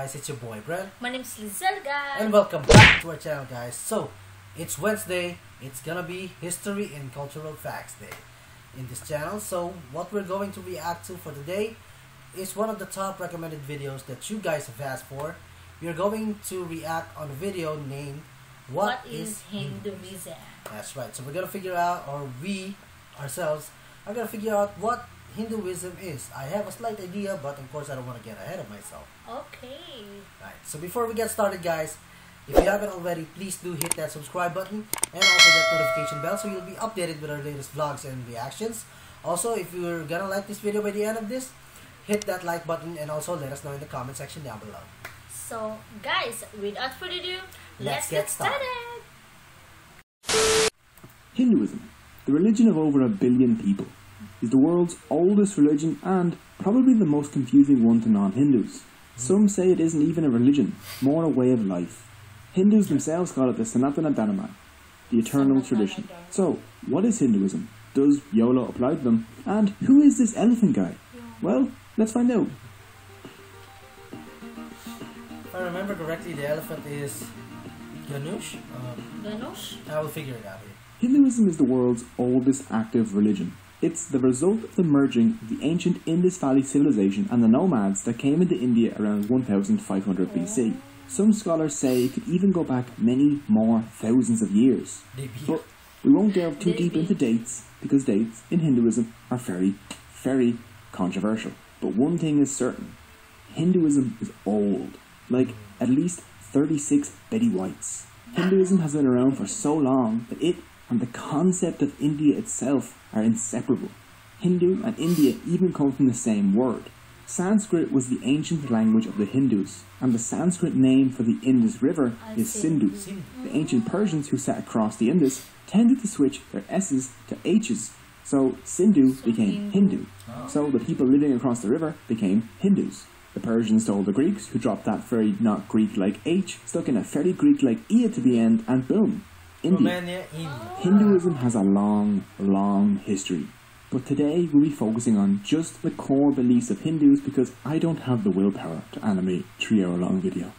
guys, it's your boy Brad. My name's Lizelle, guys, and welcome back to our channel, guys. So it's Wednesday. It's gonna be History and Cultural Facts Day in this channel. So what we're going to react to for today is one of the top recommended videos that you guys have asked for. We're going to react on a video named What is Hinduism? That's right. So we're gonna figure out, or we ourselves are gonna figure out, what Hinduism is. I have a slight idea, but of course I don't want to get ahead of myself. Okay. Right. So before we get started, guys, if you haven't already, please do hit that subscribe button and also that notification bell so you'll be updated with our latest vlogs and reactions. Also, if you're gonna like this video by the end of this, hit that like button and also let us know in the comment section down below. So guys, without further ado, let's get started. Hinduism, the religion of over 1 billion people, is the world's oldest religion and probably the most confusing one to non-Hindus. Some say it isn't even a religion, more a way of life. Hindus themselves call it the Sanatana Dharma, the eternal tradition. So, what is Hinduism? Does YOLO apply to them? And who is this elephant guy? Well, let's find out. If I remember correctly, the elephant is Ganesha? Ganesha? I will figure it out here. Hinduism is the world's oldest active religion. It's the result of the merging of the ancient Indus Valley civilization and the nomads that came into India around 1500 BC. Some scholars say it could even go back many more thousands of years. But we won't delve too deep into dates, because dates in Hinduism are very, very controversial. But one thing is certain, Hinduism is old, like at least 36 Betty Whites. Hinduism has been around for so long that it and the concept of India itself are inseparable. Hindu and India even come from the same word. Sanskrit was the ancient language of the Hindus, and the Sanskrit name for the Indus River is Sindhu. The ancient Persians who sat across the Indus tended to switch their S's to H's, so Sindhu became Hindu. So the people living across the river became Hindus. The Persians told the Greeks, who dropped that very not Greek-like H, stuck in a very Greek-like E to the end, and boom. India. Hinduism has a long, long history, but today we'll be focusing on just the core beliefs of Hindus because I don't have the willpower to animate a 3-hour-long video.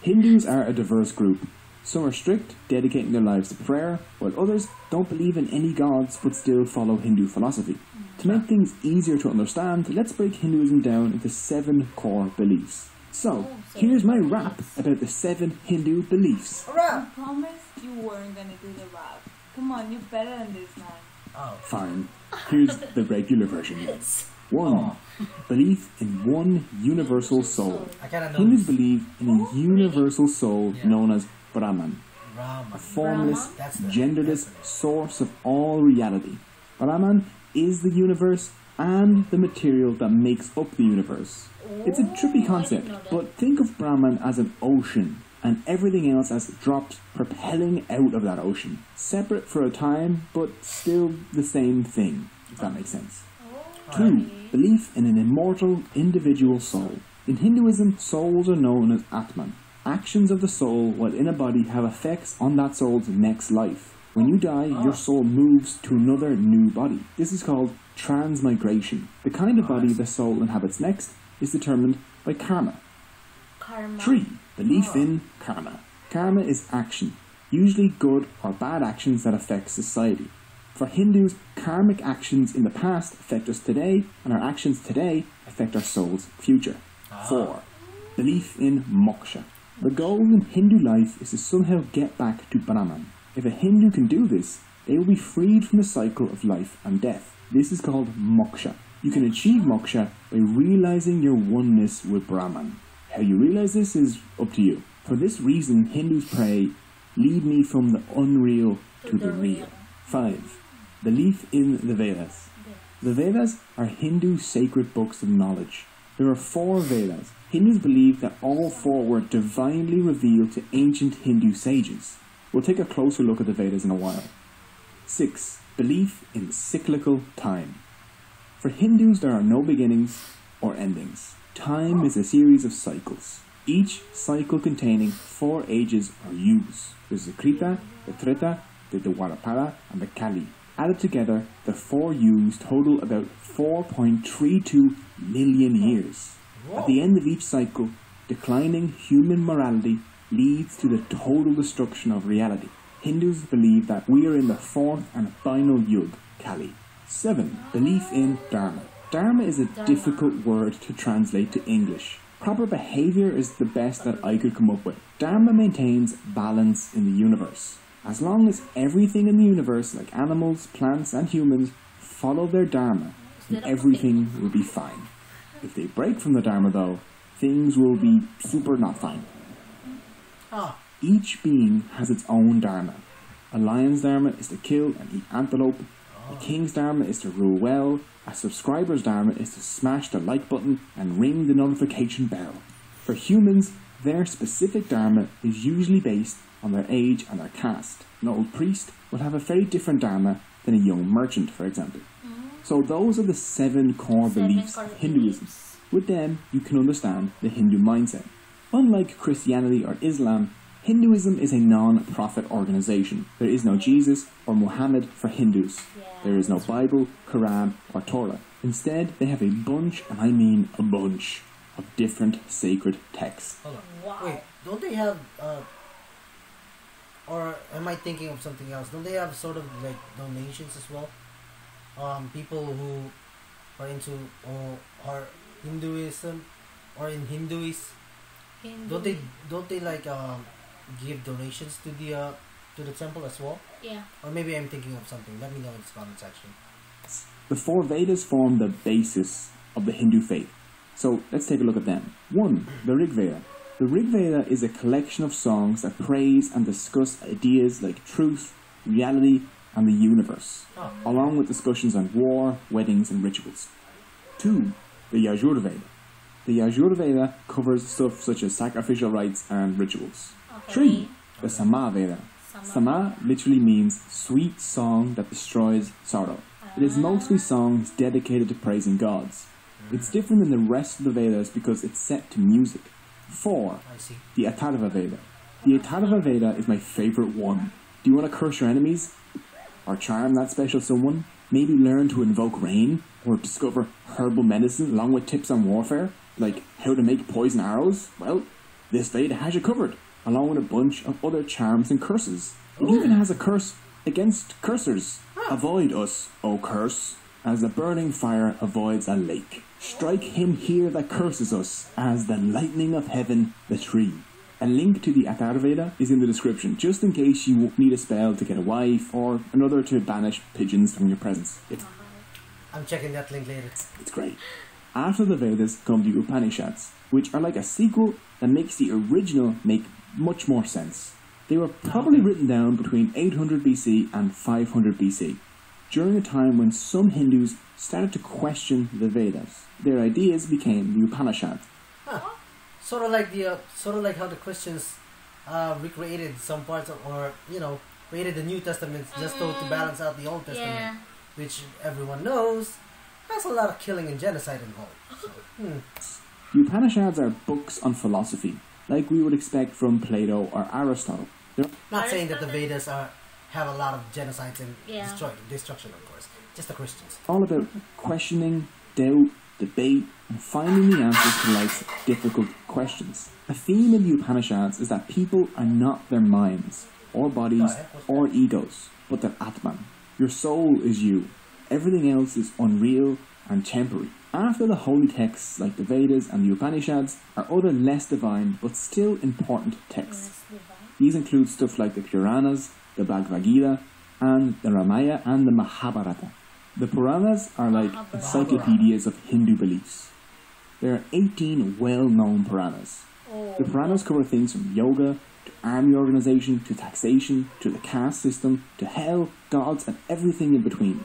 Hindus are a diverse group. Some are strict, dedicating their lives to prayer, while others don't believe in any gods but still follow Hindu philosophy. To make things easier to understand, let's break Hinduism down into 7 core beliefs. So, here's my rap about the 7 Hindu beliefs. I promised you weren't gonna do the rap. Come on, you're better than this, man. Oh. Fine. Here's the regular version. 1. Belief in one universal soul. Hindus believe in a universal soul known as Brahman. A formless, genderless source of all reality. Brahman is the universe and the material that makes up the universe. It's a trippy concept, but think of Brahman as an ocean and everything else as drops propelling out of that ocean, separate for a time, but still the same thing, if that makes sense. 2. Belief in an immortal individual soul. In Hinduism, souls are known as Atman. Actions of the soul while in a body have effects on that soul's next life. When you die, your soul moves to another new body. This is called transmigration. The kind of body the soul inhabits next is determined by karma. 3. Belief in karma. Karma is action, usually good or bad actions that affect society. For Hindus, karmic actions in the past affect us today, and our actions today affect our soul's future. 4. Belief in moksha. The goal in Hindu life is to somehow get back to Brahman. If a Hindu can do this, they will be freed from the cycle of life and death. This is called moksha. You can achieve moksha by realizing your oneness with Brahman. How you realize this is up to you. For this reason, Hindus pray, "Lead me from the unreal to the real." 5. Belief in the Vedas. The Vedas are Hindu sacred books of knowledge. There are 4 Vedas. Hindus believe that all 4 were divinely revealed to ancient Hindu sages. We'll take a closer look at the Vedas in a while. 6. Belief in cyclical time. For Hindus, there are no beginnings or endings. Time is a series of cycles, each cycle containing 4 ages or yugas. There's the Krita, the Treta, the Dwarapara, and the Kali. Added together, the 4 yugas total about 4.32 million years. At the end of each cycle, declining human morality leads to the total destruction of reality. Hindus believe that we are in the fourth and final Yug, Kali. 7. Belief in Dharma. Dharma is a difficult word to translate to English. Proper behavior is the best that I could come up with. Dharma maintains balance in the universe. As long as everything in the universe, like animals, plants and humans, follow their Dharma, then everything will be fine. If they break from the Dharma though, things will be super not fine. Each being has its own Dharma. A lion's Dharma is to kill and eat antelope. A king's Dharma is to rule well. A subscriber's Dharma is to smash the like button and ring the notification bell. For humans, their specific Dharma is usually based on their age and their caste. An old priest will have a very different Dharma than a young merchant, for example. So those are the seven core beliefs of Hinduism. With them, you can understand the Hindu mindset. Unlike Christianity or Islam, Hinduism is a non-profit organization. There is no Jesus or Muhammad for Hindus. There is no Bible, Quran or Torah. Instead, they have a bunch, and I mean a bunch, of different sacred texts. Hold on. Wow. Wait, don't they have, or am I thinking of something else? Don't they have sort of like donations as well? People who are into or Hinduism or in Hinduism. Don't they like give donations to the temple as well? Yeah. Or maybe I'm thinking of something. Let me know in the comment section. The four Vedas form the basis of the Hindu faith. So let's take a look at them. 1. The Rig Veda. The Rig Veda is a collection of songs that praise and discuss ideas like truth, reality, and the universe, along with discussions on war, weddings, and rituals. 2. The Yajur Veda. The Yajur Veda covers stuff such as sacrificial rites and rituals. 3. The Sama Veda. Sama literally means sweet song that destroys sorrow. It is mostly songs dedicated to praising gods. It's different than the rest of the Vedas because it's set to music. 4. The Atharva Veda. The Atharva Veda is my favorite one. Do you want to curse your enemies? Or charm that special someone? Maybe learn to invoke rain? Or discover herbal medicine along with tips on warfare? Like how to make poison arrows? Well, this Veda has you covered, along with a bunch of other charms and curses. It even has a curse against cursers. Avoid us, O curse, as the burning fire avoids a lake. Strike him here that curses us, as the lightning of heaven the tree. A link to the Atharva Veda is in the description, just in case you need a spell to get a wife or another to banish pigeons from your presence. I'm checking that link later. It's great. After the Vedas come the Upanishads, which are like a sequel that makes the original make much more sense. They were probably written down between 800 BC and 500 BC, during a time when some Hindus started to question the Vedas. Their ideas became the Upanishads. Sort of like the how the Christians recreated some parts of, or you know, created the New Testament just to balance out the Old Testament, which everyone knows has a lot of killing and genocide involved. So, Upanishads are books on philosophy, like we would expect from Plato or Aristotle. They're not saying that the Vedas have a lot of genocides and destruction, of course. Just the Christians. All about questioning, doubt, debate, and finding the answers to life's difficult questions. A theme in the Upanishads is that people are not their minds, or bodies, or egos, but their Atman. Your soul is you. Everything else is unreal and temporary. After the holy texts like the Vedas and the Upanishads are other less divine but still important texts. These include stuff like the Puranas, the Bhagavad Gita, and the Ramayana and the Mahabharata. The Puranas are like encyclopedias of Hindu beliefs. There are 18 well-known Puranas. The Puranas cover things from yoga, to army organization, to taxation, to the caste system, to hell, gods, and everything in between.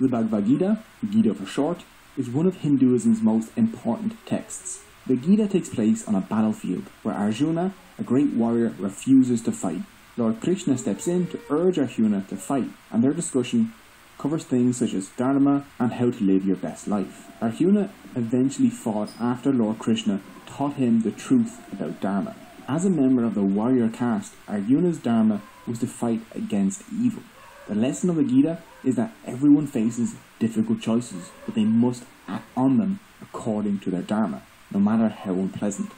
The Bhagavad Gita, Gita for short, is one of Hinduism's most important texts. The Gita takes place on a battlefield where Arjuna, a great warrior, refuses to fight. Lord Krishna steps in to urge Arjuna to fight, and their discussion covers things such as Dharma and how to live your best life. Arjuna eventually fought after Lord Krishna taught him the truth about Dharma. As a member of the warrior caste, Arjuna's Dharma was to fight against evil. The lesson of the Gita is that everyone faces difficult choices, but they must act on them according to their Dharma. no matter how unpleasant.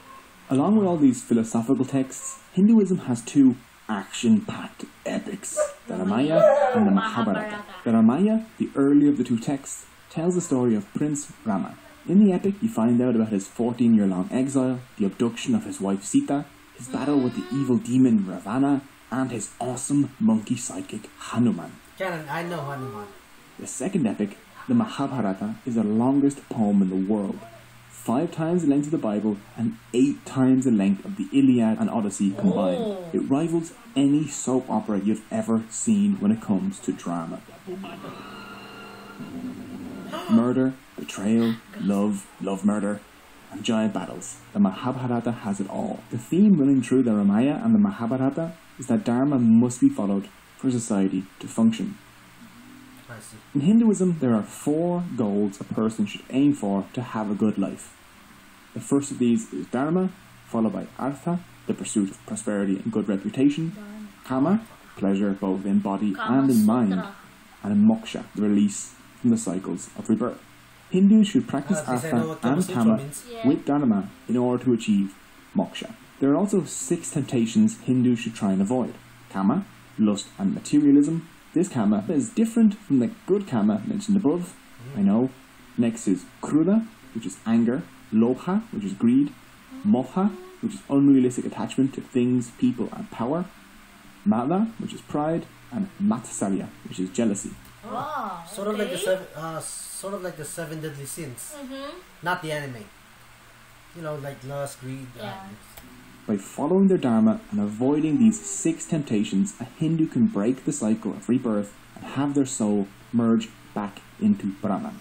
Along with all these philosophical texts, Hinduism has two action-packed epics, the Ramayana and the Mahabharata. The Ramayana, the earlier of the two texts, tells the story of Prince Rama. In the epic, you find out about his 14-year-long exile, the abduction of his wife Sita, his battle with the evil demon Ravana, and his awesome monkey psychic Hanuman. Canon, I know Hanuman. The second epic, the Mahabharata, is the longest poem in the world. 5 times the length of the Bible and 8 times the length of the Iliad and Odyssey combined. Oh. It rivals any soap opera you've ever seen when it comes to drama. Murder, betrayal, love murder, and giant battles. The Mahabharata has it all. The theme running through the Ramayana and the Mahabharata is that Dharma must be followed for society to function. In Hinduism, there are 4 goals a person should aim for to have a good life. The first of these is Dharma, followed by Artha, the pursuit of prosperity and good reputation, Kama, pleasure both in body and in mind, and Moksha, the release from the cycles of rebirth. Hindus should practice Artha and Kama with Dharma in order to achieve Moksha. There are also 6 temptations Hindus should try and avoid. Kama, lust and materialism. This Kama is different from the good Kama mentioned above, I know. Next is Kruda, which is anger, Lobha, which is greed, Moha, which is unrealistic attachment to things, people and power, Mada, which is pride, and Matsalya, which is jealousy. Oh, okay. Sort of like the 7 deadly sins, not the anime. You know, like lust, greed. Yeah. By following their Dharma and avoiding these 6 temptations, a Hindu can break the cycle of rebirth and have their soul merge back into Brahman.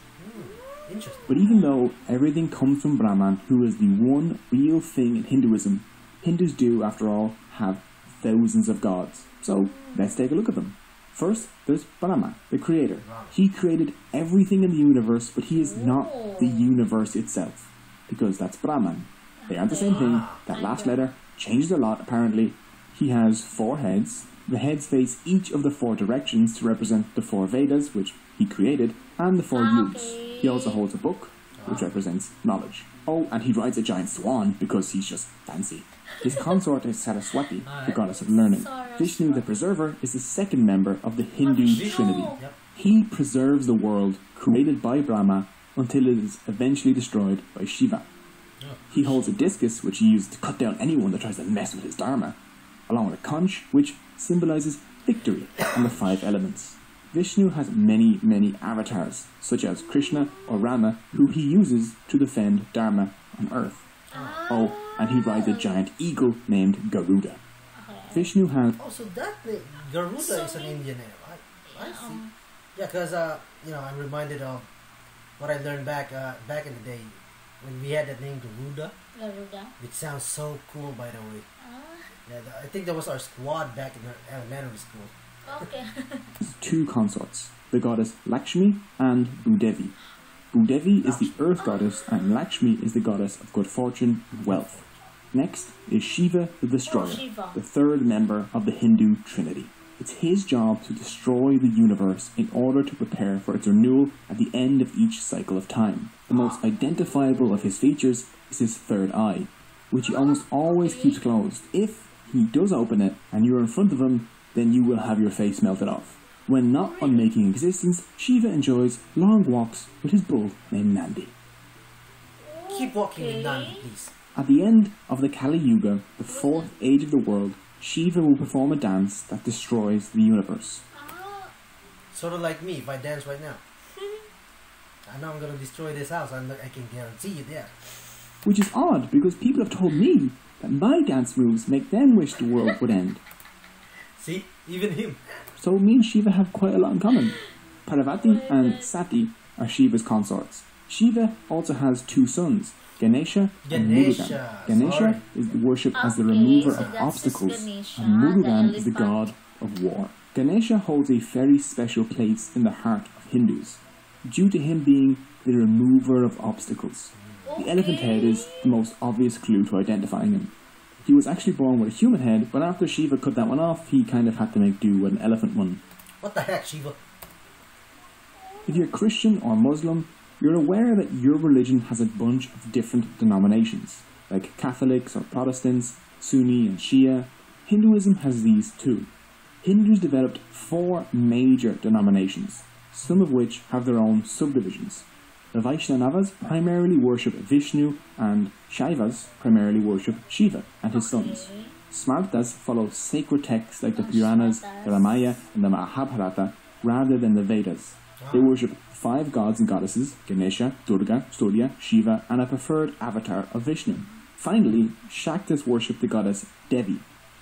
Interesting. But even though everything comes from Brahman, who is the one real thing in Hinduism, Hindus do, after all, have thousands of gods. So let's take a look at them. First, there's Brahma, the creator. He created everything in the universe, but he is not the universe itself, because that's Brahman. They aren't the same thing. That last letter changes a lot, apparently. He has 4 heads. The heads face each of the 4 directions to represent the 4 Vedas, which he created, and the 4 Yugas. He also holds a book, which represents knowledge. Oh, and he rides a giant swan because he's just fancy. His consort is Saraswati, the goddess of learning. Vishnu the Preserver is the second member of the Hindu Trinity. He preserves the world created by Brahma until it is eventually destroyed by Shiva. He holds a discus, which he used to cut down anyone that tries to mess with his Dharma, along with a conch, which symbolizes victory and the 5 elements. Vishnu has many, many avatars, such as Krishna or Rama, who he uses to defend Dharma on earth. Oh, and he rides a giant eagle named Garuda. Vishnu has... Oh, so that Garuda is an Indian name. I see. Yeah, because, you know, I'm reminded of what I learned back in the day. When we had that name Garuda, which sounds so cool, by the way. Yeah, I think that was our squad back in our elementary school. Okay. 2 consorts, the goddess Lakshmi and Bhudevi. Bhudevi is the earth goddess and Lakshmi is the goddess of good fortune and wealth. Next is Shiva the Destroyer, the 3rd member of the Hindu Trinity. It's his job to destroy the universe in order to prepare for its renewal at the end of each cycle of time. The most identifiable of his features is his 3rd eye, which he almost always keeps closed. If he does open it and you're in front of him, then you will have your face melted off. When not unmaking existence, Shiva enjoys long walks with his bull named Nandi. Keep walking, Nandi, please. At the end of the Kali Yuga, the 4th age of the world, Shiva will perform a dance that destroys the universe. Sort of like me, if I dance right now. I know I'm going to destroy this house, I can guarantee you that. Which is odd, because people have told me that my dance moves make them wish the world would end. See? Even him. So me and Shiva have quite a lot in common. Parvati and Sati are Shiva's consorts. Shiva also has 2 sons. Ganesha and Murugan. Ganesha is worshipped as the remover of obstacles, and Murugan is the god of war. Ganesha holds a very special place in the heart of Hindus, due to him being the remover of obstacles. The elephant head is the most obvious clue to identifying him. He was actually born with a human head, but after Shiva cut that one off, he kind of had to make do with an elephant one. What the heck, Shiva? If you're Christian or Muslim, you're aware that your religion has a bunch of different denominations, like Catholics or Protestants, Sunni and Shia. Hinduism has these too. Hindus developed four major denominations, some of which have their own subdivisions. The Vaishnavas primarily worship Vishnu, and Shaivas primarily worship Shiva and his sons. Smartas follow sacred texts like the Puranas, the Ramayana and the Mahabharata rather than the Vedas. They worship five gods and goddesses, Ganesha, Durga, Surya, Shiva and a preferred avatar of Vishnu. Finally, Shaktas worship the goddess Devi.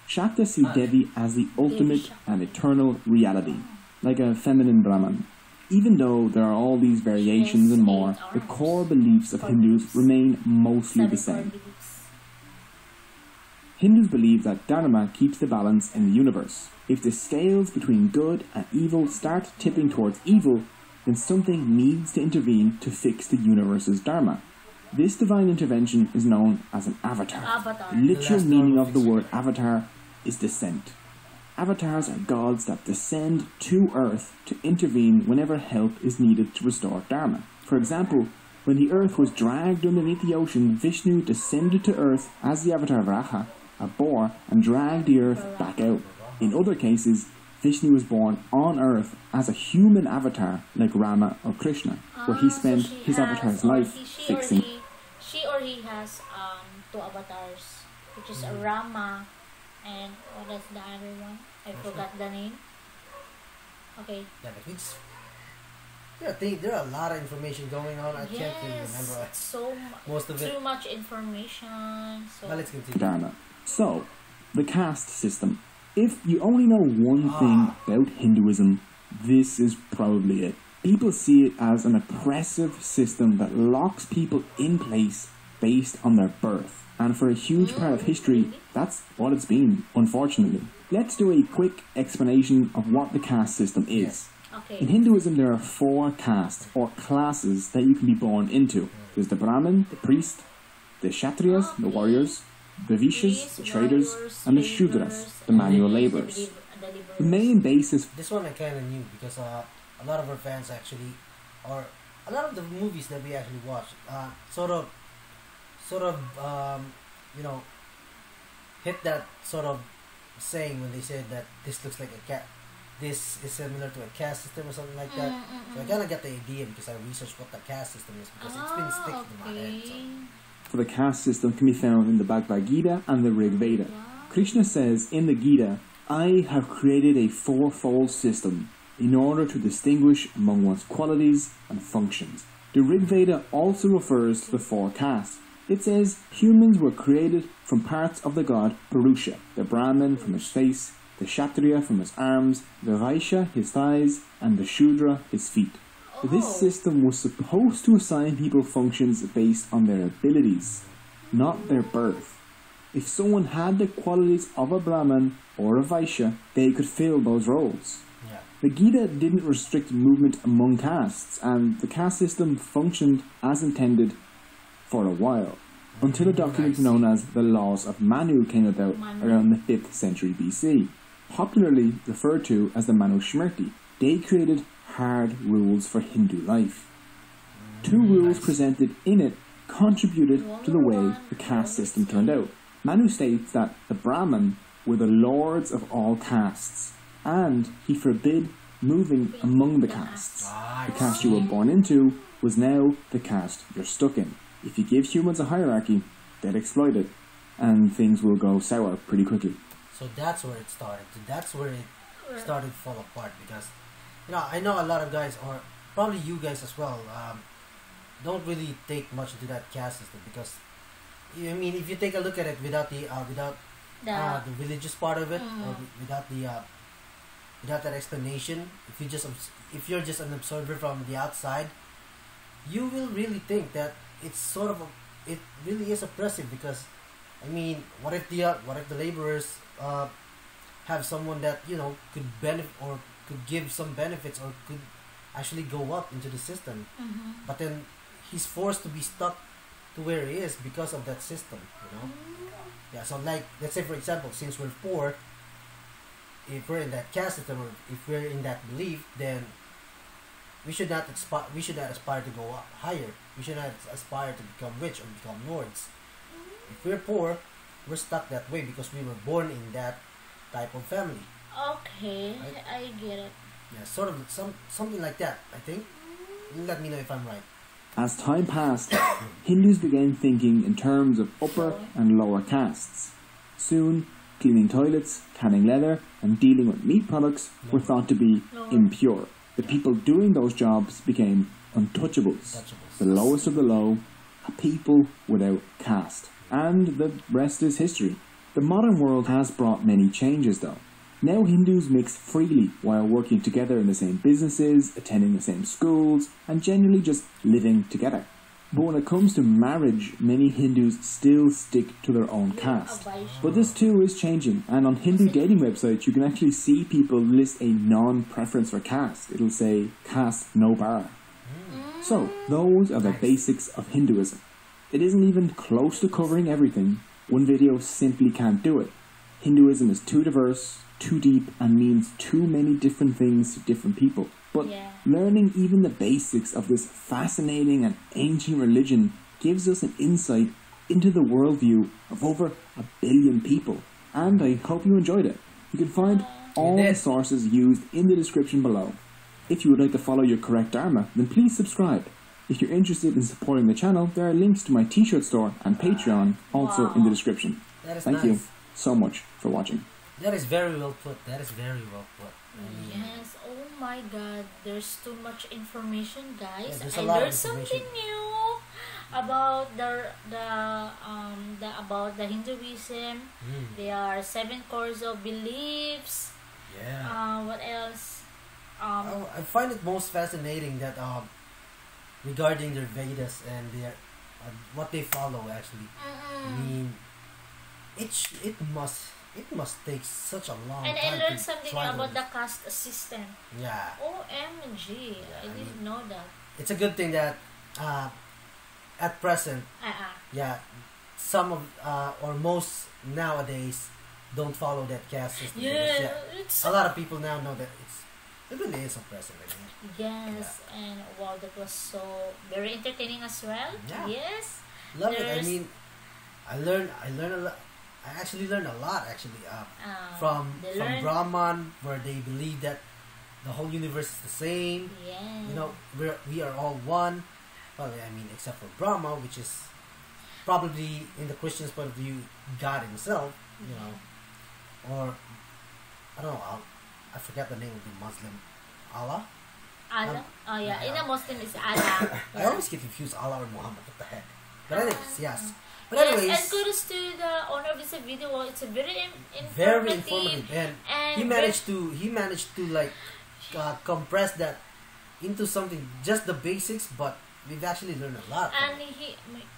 Shaktas see Devi as the ultimate and eternal reality, like a feminine Brahman. Even though there are all these variations and more, the core beliefs of Hindus remain mostly the same. Hindus believe that Dharma keeps the balance in the universe. If the scales between good and evil start tipping towards evil, then something needs to intervene to fix the universe's Dharma. This divine intervention is known as an avatar. The literal meaning of the word avatar is descent. Avatars are gods that descend to earth to intervene whenever help is needed to restore Dharma. For example, when the earth was dragged underneath the ocean, Vishnu descended to earth as the avatar of Raha, a boar, and dragged the earth back out. In other cases, Vishnu was born on earth as a human avatar like Rama or Krishna, where he spent his avatar's life fixing. She or he has two avatars, which is a Rama and what is the other one? I forgot the name. Okay. Yeah, but it's, there are a lot of information going on. I can't really remember so most of it. Too much information. So let's continue. Dharma. So, the caste system. If you only know one thing about Hinduism, this is probably it. People see it as an oppressive system that locks people in place based on their birth. And for a huge part of history, that's what it's been, unfortunately. Let's do a quick explanation of what the caste system is. Okay. In Hinduism, there are four castes or classes that you can be born into. There's the Brahmin, the priest, the Kshatriyas, the warriors, the Vishas, the traders, and the Shudras, the manual laborers. The main basis... This one I kind of knew because a lot of our fans actually, or a lot of the movies that we actually watch, you know, hit that sort of saying when they said that this looks like a cat, this is similar to a caste system or something like that. So I kind of get the idea because I researched what the caste system is because it's been sticking in my head. So. For the caste system can be found in the Bhagavad Gita and the Rig Veda. Krishna says in the Gita, I have created a fourfold system in order to distinguish among one's qualities and functions. The Rig Veda also refers to the four castes. It says humans were created from parts of the god Purusha, the Brahmin from his face, the Kshatriya from his arms, the Vaishya his thighs, and the Shudra his feet. This system was supposed to assign people functions based on their abilities, not their birth. If someone had the qualities of a Brahmin or a Vaishya, they could fill those roles. The Gita didn't restrict movement among castes, and the caste system functioned as intended for a while, until a document known as the Laws of Manu came about around the 5th century BC, popularly referred to as the Manusmriti. They created hard rules for Hindu life. Two rules presented in it contributed to the way the caste system turned out. Manu states that the Brahmin were the lords of all castes, and he forbid moving among the castes. The caste you were born into was now the caste you're stuck in. If you give humans a hierarchy, they'll exploit it, and things will go sour pretty quickly. So that's where it started. That's where it started to fall apart because, you know, I know a lot of guys, or probably you guys as well, don't really take much into that caste system because, I mean, if you take a look at it without the the religious part of it, or without the without that explanation, if you're just an observer from the outside, you will really think that it's sort of it really is oppressive because, I mean, what if the laborers have someone that, you know, could benefit or could give some benefits or could actually go up into the system, but then he's forced to be stuck to where he is because of that system, you know. Yeah, so like let's say for example, since we're poor. If we're in that caste system, or if we're in that belief, then We should not aspire to go up higher. We should not aspire to become rich or become lords. If we're poor, we're stuck that way because we were born in that type of family. Okay, right? I get it. Yeah, sort of something like that, I think. Let me know if I'm right. As time passed, Hindus began thinking in terms of upper and lower castes. Soon, cleaning toilets, canning leather, and dealing with meat products were thought to be impure. The people doing those jobs became untouchables, the lowest of the low, a people without caste. And the rest is history. The modern world has brought many changes though. Now Hindus mix freely while working together in the same businesses, attending the same schools, and generally just living together. But when it comes to marriage, many Hindus still stick to their own caste. But this too is changing, and on Hindu dating websites you can actually see people list a non-preference for caste. It'll say, caste no bar. So, those are the basics of Hinduism. It isn't even close to covering everything. One video simply can't do it. Hinduism is too diverse, too deep, and means too many different things to different people. But learning even the basics of this fascinating and ancient religion gives us an insight into the worldview of over 1 billion people. And I hope you enjoyed it. You can find all the sources used in the description below. If you would like to follow your correct Dharma, then please subscribe. If you're interested in supporting the channel, there are links to my t-shirt store and Patreon also in the description. Thank you so much for watching. That is very well put. That is very well put. Yes. Oh my God. There's too much information, guys. Yeah, I learned something new about the Hinduism. There are 7 cores of beliefs. Yeah. What else? I find it most fascinating that regarding their Vedas and their what they follow actually. I mean, it must take such a long time. And I learned something about the caste system. Yeah. OMG. Yeah, I didn't know that. It's a good thing that at present, most nowadays don't follow that caste system. Yeah, a lot of people now know that it really is oppressive. Yes, and wow, that was so very entertaining as well. Yeah. Yes. Love it. I mean, I learned a lot. I actually learned a lot from Brahman, where they believe that the whole universe is the same. Yeah. You know, we are all one. Well, I mean, except for Brahma, which is probably, in the Christian's point of view, God himself. You know, or I don't know. I forget the name of the Muslim. Allah. Allah. Oh yeah, in a Muslim it's Allah. I always get confused, Allah or Muhammad. What the heck? But anyways, yes. And kudos to the owner of this video. It's a very informative, and he managed to like compress that into something, just the basics. But we've actually learned a lot.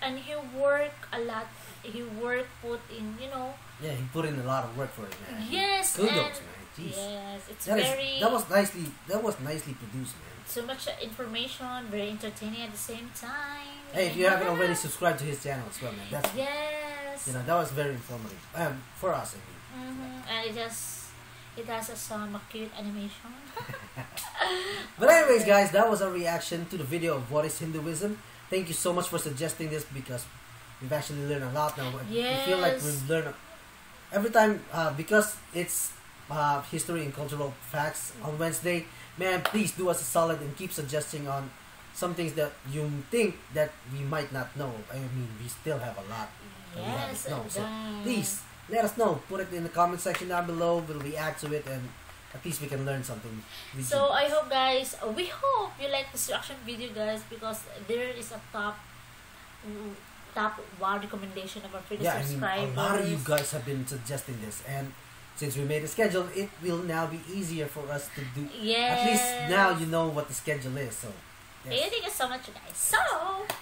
And he worked a lot. He worked he put in a lot of work for it, man. Yes, kudos, man. Jeez. Yes, that was nicely produced, man. So much information, very entertaining at the same time. Hey, if you haven't already subscribed to his channel as well, man, that's yes. You know, that was very informative for us, I mean. And it has some cute animation. But anyways, guys, that was our reaction to the video of what is Hinduism. Thank you so much for suggesting this, because we've actually learned a lot now. Yes. We feel like we've learned every time because it's history and cultural facts on Wednesday. Man, please do us a solid and keep suggesting on some things that you think that we might not know. I mean, we still have a lot that we haven't known. So please let us know. Put it in the comment section down below. We'll react to it, and at least we can learn something. So I hope, guys, we hope you like this reaction video, guys, because there is a top wow recommendation of our subscribers. I mean, a lot of you guys have been suggesting this, and since we made a schedule, it will now be easier for us to do. Yes. At least now you know what the schedule is. So, yes. Thank you so much, guys. So,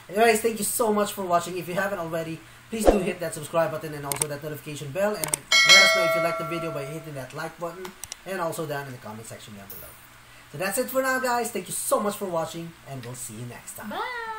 anyways, thank you so much for watching. If you haven't already, please do hit that subscribe button and also that notification bell. And let us know if you like the video by hitting that like button and also down in the comment section down below. So that's it for now, guys. Thank you so much for watching, and we'll see you next time. Bye.